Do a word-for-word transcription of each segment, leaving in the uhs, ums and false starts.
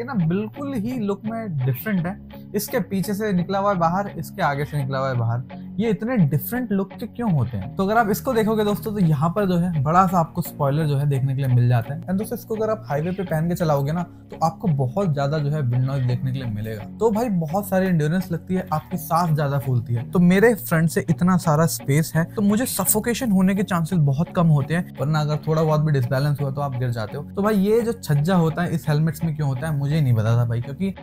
ये ना बिल्कुल ही लुक में डिफरेंट है। इसके पीछे से निकला हुआ है बाहर, इसके आगे से निकला हुआ है बाहर, ये इतने डिफरेंट लुक के क्यों होते हैं। तो अगर आप इसको देखोगे दोस्तों तो यहाँ पर जो है बड़ा सा आपको स्पॉइलर जो है देखने के लिए मिल जाता है। एंड दोस्तों इसको अगर आप हाईवे पे पहन के चलाओगे ना तो आपको बहुत ज्यादा जो है विंड नॉइज देखने के लिए मिलेगा। तो भाई बहुत सारी एंड्योरेंस लगती है, आपकी सांस ज्यादा फूलती है। तो मेरे फ्रंट से इतना सारा स्पेस है तो मुझे सफोकेशन होने के चांसेस बहुत कम होते हैं, वरना अगर थोड़ा बहुत भी डिसबैलेंस हुआ तो आप गिर जाते हो। तो भाई ये जो छज्जा होता है इस हेलमेट्स में क्यों होता है मुझे नहीं पता था भाई, क्योंकि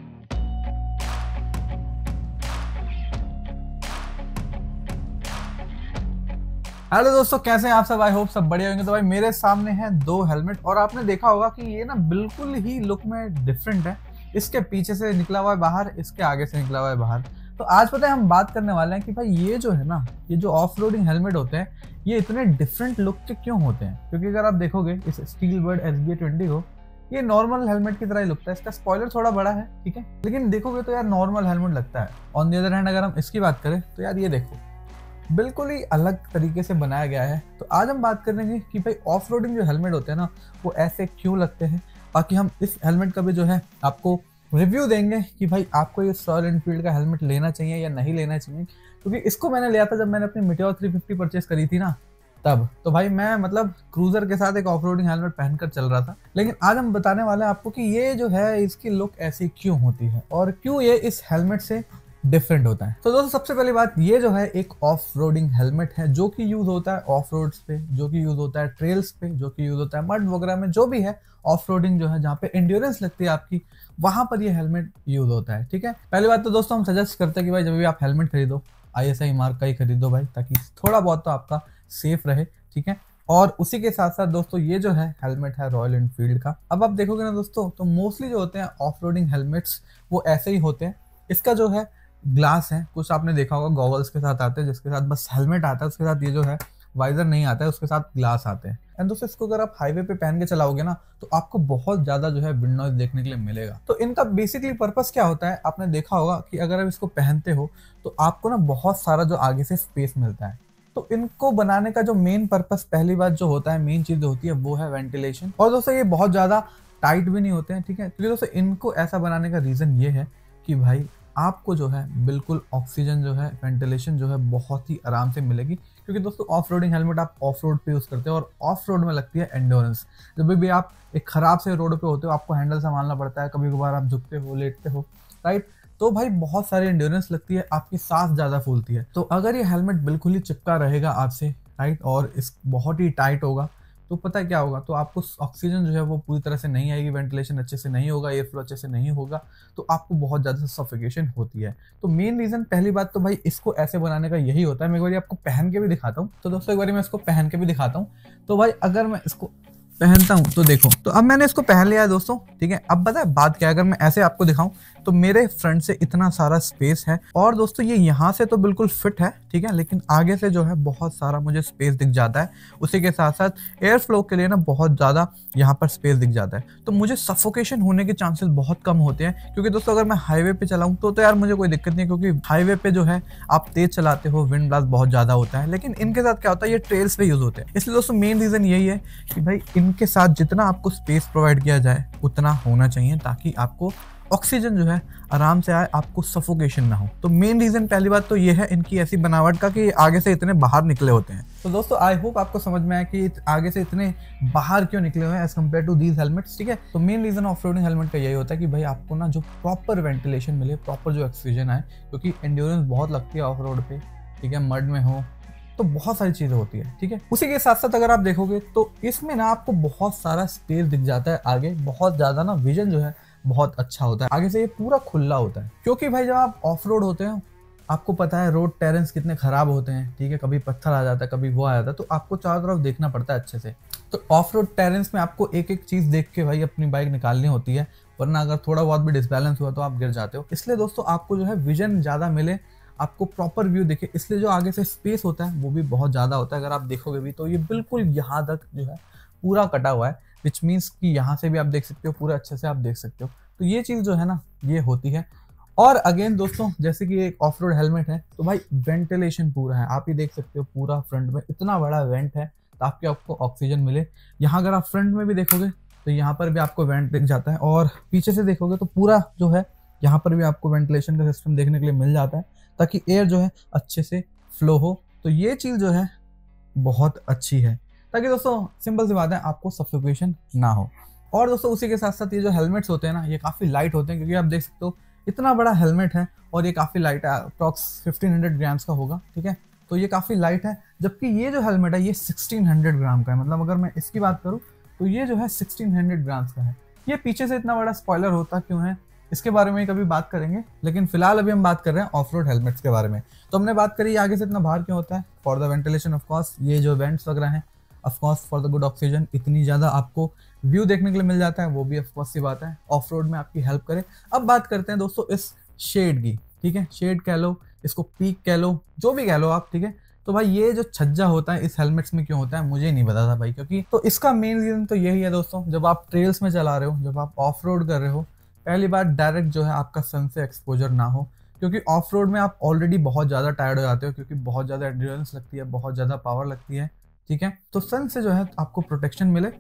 हेलो दोस्तों कैसे हैं आप सब, आई होप सब बढ़िया होंगे। तो भाई मेरे सामने हैं दो हेलमेट और आपने देखा होगा कि ये ना बिल्कुल ही लुक में डिफरेंट है। इसके पीछे से निकला हुआ है बाहर, इसके आगे से निकला हुआ है बाहर। तो आज पता है हम बात करने वाले हैं कि भाई ये जो है ना, ये जो ऑफ रोडिंग हेलमेट होते हैं ये इतने डिफरेंट लुक के क्यों होते हैं। क्योंकि अगर आप देखोगे इस steel bird S B A twenty को, ये नॉर्मल हेलमेट की तरह ही लगता है। इसका स्पॉइलर थोड़ा बड़ा है ठीक है, लेकिन देखोगे तो यार नॉर्मल हेलमेट लगता है। ऑन द अदर हैंड अगर हम इसकी बात करें तो यार ये देखो बिल्कुल ही अलग तरीके से बनाया गया है। तो आज हम बात करेंगे कि भाई ऑफ रोडिंग जो हेलमेट होते हैं ना वो ऐसे क्यों लगते हैं। बाकी हम इस हेलमेट का भी जो है आपको रिव्यू देंगे कि भाई आपको ये रॉयल एनफील्ड का हेलमेट लेना चाहिए या नहीं लेना चाहिए। क्योंकि इसको मैंने लिया था जब मैंने अपनी मीटियोर थ्री फिफ्टी परचेस करी थी ना, तब तो भाई मैं मतलब क्रूजर के साथ एक ऑफ रोडिंग हेलमेट पहनकर चल रहा था। लेकिन आज हम बताने वाले हैं आपको कि ये जो है इसकी लुक ऐसी क्यों होती है और क्यों ये इस हेलमेट से डिफरेंट होता है। तो दोस्तों सबसे पहली बात, ये जो है एक ऑफ रोडिंग हेलमेट है जो कि यूज होता है ऑफ रोड्स पे, जो कि यूज होता है ट्रेल्स पे, जो कि यूज होता है मड वगैरह में, जो भी है ऑफ रोडिंग जो है जहाँ पे एंड्योरेंस लगती है आपकी, वहां पर ये हेलमेट यूज होता है ठीक है। पहली बात तो दोस्तों हम सजेस्ट करते हैं कि भाई जब भी आप हेलमेट खरीदो आई एस आई मार्क का ही खरीदो भाई, ताकि थोड़ा बहुत तो आपका सेफ रहे ठीक है। और उसी के साथ साथ दोस्तों ये जो है हेलमेट है रॉयल एनफील्ड का। अब आप देखोगे ना दोस्तों तो मोस्टली जो होते हैं ऑफ रोडिंग हेलमेट्स वो ऐसे ही होते हैं। इसका जो है ग्लास है, कुछ आपने देखा होगा गॉगल्स के साथ आते हैं जिसके साथ बस हेलमेट आता है, उसके साथ ये जो है वाइजर नहीं आता है, उसके साथ ग्लास आते हैं। एंड दोस्तों इसको अगर आप हाईवे पे पहन के चलाओगे ना तो आपको बहुत ज्यादा जो है विंड नॉइज देखने के लिए मिलेगा। तो इनका बेसिकली पर्पस क्या होता है, आपने देखा होगा कि अगर आप इसको पहनते हो तो आपको ना बहुत सारा जो आगे से स्पेस मिलता है। तो इनको बनाने का जो मेन पर्पस पहली बात जो होता है, मेन चीज होती है वो है वेंटिलेशन। और दोस्तों ये बहुत ज्यादा टाइट भी नहीं होते हैं ठीक है। तो दोस्तों इनको ऐसा बनाने का रीजन ये है कि भाई आपको जो है बिल्कुल ऑक्सीजन जो है वेंटिलेशन जो है बहुत ही आराम से मिलेगी। क्योंकि दोस्तों ऑफ रोडिंग हेलमेट आप ऑफ रोड पे यूज़ करते हो और ऑफ रोड में लगती है एंडोरेंस। जब भी आप एक ख़राब से रोड पे होते हो आपको हैंडल संभालना पड़ता है, कभी कभार आप झुकते हो, लेटते हो राइट, तो भाई बहुत सारी एंडोरेंस लगती है, आपकी सांस ज़्यादा फूलती है। तो अगर ये हेलमेट बिल्कुल ही चिपका रहेगा आपसे राइट, और इस बहुत ही टाइट होगा तो पता है क्या होगा, तो आपको ऑक्सीजन जो है वो पूरी तरह से नहीं आएगी, वेंटिलेशन अच्छे से नहीं होगा, एयर फ्लो अच्छे से नहीं होगा, तो आपको बहुत ज़्यादा सफोकेशन होती है। तो मेन रीज़न पहली बात तो भाई इसको ऐसे बनाने का यही होता है। मैं एक बार आपको पहन के भी दिखाता हूँ। तो दोस्तों एक बार मैं इसको पहन के भी दिखाता हूँ। तो भाई अगर मैं इसको पहनता हूँ तो देखो, तो अब मैंने इसको पहन लिया है दोस्तों ठीक है। अब बताए बात क्या है, अगर मैं ऐसे आपको दिखाऊँ तो मेरे फ्रंट से इतना सारा स्पेस है और दोस्तों ये यहाँ से तो बिल्कुल फिट है ठीक है, लेकिन आगे से जो है बहुत सारा मुझे स्पेस दिख जाता है। उसी के साथ साथ एयर फ्लो के लिए ना बहुत ज़्यादा यहाँ पर स्पेस दिख जाता है, तो मुझे सफोकेशन होने के चांसेस बहुत कम होते हैं। क्योंकि दोस्तों अगर मैं हाईवे पे चलाऊँ तो, तो यार मुझे कोई दिक्कत नहीं, क्योंकि हाईवे पे जो है आप तेज चलाते हो, विंड ब्लास्ट बहुत ज़्यादा होता है। लेकिन इनके साथ क्या होता है, ये ट्रेल्स पे यूज़ होते हैं। इसलिए दोस्तों मेन रीज़न यही है कि भाई इनके साथ जितना आपको स्पेस प्रोवाइड किया जाए उतना होना चाहिए, ताकि आपको ऑक्सीजन जो है आराम से आए, आपको सफोकेशन ना हो। तो मेन रीज़न पहली बात तो ये है इनकी ऐसी बनावट का कि आगे से इतने बाहर निकले होते हैं। तो दोस्तों आई होप आपको समझ में आया कि आगे से इतने बाहर क्यों निकले हुए हैं as compare to these helmets ठीक है। तो main reason off roading helmet का यही होता है कि भाई आपको ना जो प्रॉपर वेंटिलेशन मिले, प्रॉपर जो ऑक्सीजन आए, क्योंकि एंड्योरेंस बहुत लगती है ऑफ रोड पर ठीक है, मड में हो तो बहुत सारी चीज़ें होती है ठीक है। उसी के साथ साथ अगर आप देखोगे तो इसमें ना आपको बहुत सारा स्पेस दिख जाता है आगे, बहुत ज़्यादा ना विजन जो है बहुत अच्छा होता है, आगे से ये पूरा खुला होता है। क्योंकि भाई जब आप ऑफ रोड होते हो आपको पता है रोड टेरेंस कितने खराब होते हैं ठीक है, कभी पत्थर आ जाता है, कभी वो आ जाता है, तो आपको चारों तरफ देखना पड़ता है अच्छे से। तो ऑफ रोड टेरेंस में आपको एक एक चीज़ देख के भाई अपनी बाइक निकालनी होती है, वरना अगर थोड़ा बहुत भी डिसबैलेंस हुआ तो आप गिर जाते हो। इसलिए दोस्तों आपको जो है विजन ज़्यादा मिले, आपको प्रॉपर व्यू दिखे, इसलिए जो आगे से स्पेस होता है वो भी बहुत ज़्यादा होता है। अगर आप देखोगे भी तो ये बिल्कुल यहाँ तक जो है पूरा कटा हुआ है, विच मीन्स कि यहाँ से भी आप देख सकते हो, पूरा अच्छे से आप देख सकते हो। तो ये चीज़ जो है ना ये होती है। और अगेन दोस्तों जैसे कि एक ऑफ रोड हेलमेट है तो भाई वेंटिलेशन पूरा है, आप ये देख सकते हो पूरा फ्रंट में इतना बड़ा वेंट है ताकि आपको ऑक्सीजन मिले। यहाँ अगर आप फ्रंट में भी देखोगे तो यहाँ पर भी आपको वेंट दिख जाता है। और पीछे से देखोगे तो पूरा जो है यहाँ पर भी आपको वेंटिलेशन का सिस्टम देखने के लिए मिल जाता है, ताकि एयर जो है अच्छे से फ्लो हो। तो ये चीज़ जो है बहुत अच्छी है, ताकि दोस्तों सिंपल सी बात है आपको सफोकेशन ना हो। और दोस्तों उसी के साथ साथ ये जो हेलमेट्स होते हैं ना, ये काफ़ी लाइट होते हैं, क्योंकि आप देख सकते हो इतना बड़ा हेलमेट है और ये काफ़ी लाइट है, अप्रॉक्स फिफ्टीन हंड्रेड ग्राम्स का होगा, ठीक है। तो ये काफ़ी लाइट है, जबकि ये जो हेलमेट है ये सिक्सटीन हंड्रेड ग्राम का है। मतलब अगर मैं इसकी बात करूँ तो ये जो है सिक्सटीन हंड्रेड ग्राम्स का है। ये पीछे से इतना बड़ा स्पॉयलर होता क्यों है, इसके बारे में कभी बात करेंगे, लेकिन फिलहाल अभी हम बात कर रहे हैं ऑफ रोड हेलमेट्स के बारे में। तो हमने बात करी आगे से इतना भार क्यों होता है, फॉर द वेंटिलेशन ऑफकोर्स, ये जो वेंट्स वगैरह हैं of course, for the good oxygen, इतनी ज़्यादा आपको व्यू देखने के लिए मिल जाता है, वो भी ऑफकोर्स सी बात है, ऑफ रोड में आपकी हेल्प करे। अब बात करते हैं दोस्तों इस शेड की, ठीक है, शेड कह लो, इसको पीक कह लो, जो भी कह लो आप, ठीक है। तो भाई ये जो छज्जा होता है इस हेलमेट्स में क्यों होता है मुझे नहीं पता था भाई, क्योंकि तो इसका मेन रीज़न तो यही है दोस्तों, जब आप ट्रेल्स में चला रहे हो, जब आप ऑफ रोड कर रहे हो, पहली बात डायरेक्ट जो है आपका सन से एक्सपोजर ना हो, क्योंकि ऑफ रोड में आप ऑलरेडी बहुत ज़्यादा टायर्ड हो जाते हो, क्योंकि बहुत ज़्यादा एड्रेनलिन लगती है, बहुत ज़्यादा पावर लगती है, ठीक है। तो सन से जो है आपको प्रोटेक्शन मिले,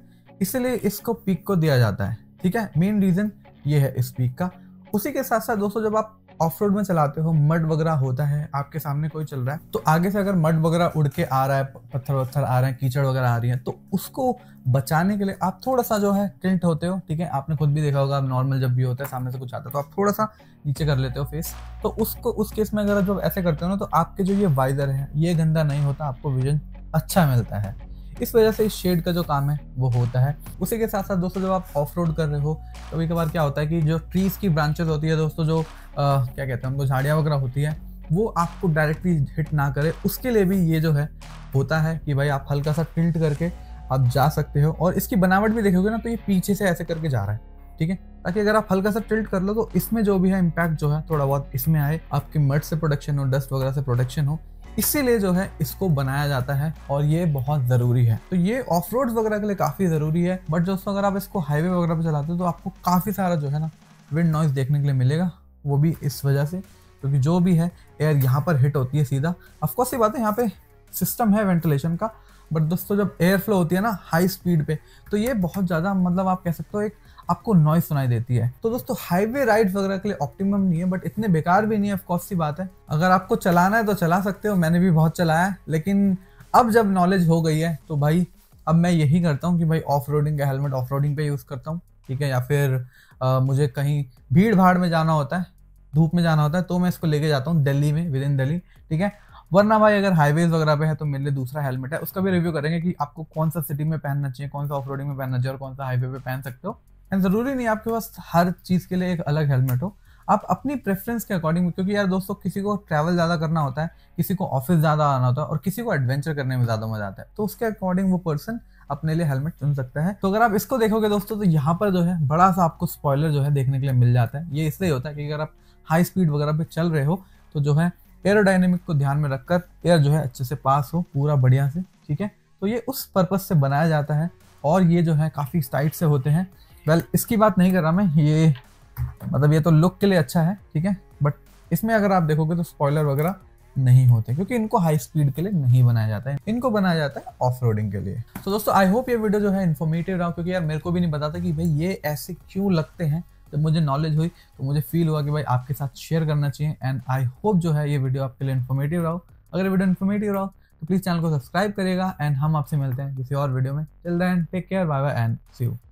इसलिए इसको पीक को दिया जाता है, ठीक है, मेन रीज़न ये है इस पीक का। उसी के साथ साथ दोस्तों जब आप ऑफ रोड में चलाते हो, मड वगैरह होता है, आपके सामने कोई चल रहा है, तो आगे से अगर मड वगैरह उड़ के आ रहा है, पत्थर वत्थर आ रहे हैं, कीचड़ वगैरह आ रही है, तो उसको बचाने के लिए आप थोड़ा सा जो है टिल्ट होते हो, ठीक है। आपने खुद भी देखा होगा, आप नॉर्मल जब भी होता है सामने से कुछ आता है तो आप थोड़ा सा नीचे कर लेते हो फेस, तो उसको उस केस में अगर जब ऐसे करते हो ना, तो आपके जो ये वाइजर है ये गंदा नहीं होता, आपको विजन अच्छा मिलता है। इस वजह से इस शेड का जो काम है वो होता है। उसी के साथ साथ दोस्तों जब आप ऑफ रोड कर रहे हो, कभी कभार क्या होता है कि जो ट्रीज़ की ब्रांचेस होती है दोस्तों, जो आ, क्या कहते हैं उनको, झाड़ियाँ वगैरह होती है, वो आपको डायरेक्टली हिट ना करे, उसके लिए भी ये जो है होता है कि भाई आप हल्का सा टिल्ट करके आप जा सकते हो। और इसकी बनावट भी देखोगे ना, तो ये पीछे से ऐसे करके जा रहा है, ठीक है, ताकि अगर आप हल्का सा टिल्ट कर लो तो इसमें जो भी है इम्पैक्ट जो है थोड़ा बहुत इसमें आए, आपकी मड से प्रोटेक्शन हो, डस्ट वगैरह से प्रोटेक्शन हो, इसीलिए जो है इसको बनाया जाता है और ये बहुत ज़रूरी है। तो ये ऑफ रोड वगैरह के लिए काफ़ी ज़रूरी है। बट दोस्तों अगर आप इसको हाईवे वगैरह पे चलाते हो तो आपको काफ़ी सारा जो है ना विंड नॉइज़ देखने के लिए मिलेगा, वो भी इस वजह से क्योंकि तो जो भी है एयर यहाँ पर हिट होती है सीधा। ऑफकोर्स ये बात है, यहाँ पे सिस्टम है वेंटिलेशन का, बट दोस्तों जब एयर फ्लो होती है ना हाई स्पीड पे, तो ये बहुत ज़्यादा, मतलब आप कह सकते हो एक आपको नॉइज़ सुनाई देती है। तो दोस्तों हाईवे राइड वगैरह के लिए ऑप्टिमम नहीं है, बट इतने बेकार भी नहीं है, ऑफकोर्स सी बात है। अगर आपको चलाना है तो चला सकते हो, मैंने भी बहुत चलाया है, लेकिन अब जब नॉलेज हो गई है तो भाई अब मैं यही करता हूँ कि भाई ऑफ रोडिंग का हेलमेट ऑफ रोडिंग पर यूज़ करता हूँ, ठीक है। या फिर आ, मुझे कहीं भीड़ भाड़ में जाना होता है, धूप में जाना होता है, तो मैं इसको लेके जाता हूँ दिल्ली में, विद इन दिल्ली, ठीक है। वरना भाई अगर हाईवेज वगैरह पे है तो मेरे लिए दूसरा हेलमेट है, उसका भी रिव्यू करेंगे कि आपको कौन सा सिटी में पहनना चाहिए, कौन सा ऑफ रोडिंग में पहनना चाहिए और कौन सा हाईवे पे पहन सकते हो। एंड ज़रूरी नहीं आपके पास हर चीज़ के लिए एक अलग हेलमेट हो, आप अपनी प्रेफरेंस के अकॉर्डिंग, क्योंकि यार दोस्तों किसी को ट्रैवल ज़्यादा करना होता है, किसी को ऑफिस ज़्यादा आना होता है और किसी को एडवेंचर करने में ज़्यादा मजा आता है, तो उसके अकॉर्डिंग वो पर्सन अपने लिए हेलमेट चुन सकता है। तो अगर आप इसको देखोगे दोस्तों तो यहाँ पर जो है बड़ा सा आपको स्पॉयलर जो है देखने के लिए मिल जाता है। ये इसलिए होता है कि अगर आप हाई स्पीड वगैरह पे चल रहे हो तो जो है एरोडायनेमिक को ध्यान में रखकर एयर जो है अच्छे से पास हो पूरा बढ़िया से, ठीक है। तो ये उस पर्पज़ से बनाया जाता है और ये जो है काफ़ी टाइट से होते हैं। वेल इसकी बात नहीं कर रहा मैं, ये मतलब ये तो लुक के लिए अच्छा है, ठीक है, बट इसमें अगर आप देखोगे तो स्पॉयलर वगैरह नहीं होते, क्योंकि इनको हाई स्पीड के लिए नहीं बनाया जाता है, इनको बनाया जाता है ऑफ रोडिंग के लिए। तो दोस्तों आई होप ये वीडियो जो है इन्फॉर्मेटिव रहा, क्योंकि यार मेरे को भी नहीं पता था कि भाई ये ऐसे क्यों लगते हैं। जब मुझे नॉलेज हुई तो मुझे फील हुआ कि भाई आपके साथ शेयर करना चाहिए। एंड आई होप जो है ये वीडियो आपके लिए इन्फॉर्मेटिव रहा। अगर वीडियो इन्फॉर्मेटिव रहा तो प्लीज़ चैनल को सब्सक्राइब करेगा, एंड हम आपसे मिलते हैं किसी और वीडियो में। Till then take care, bye bye and see you.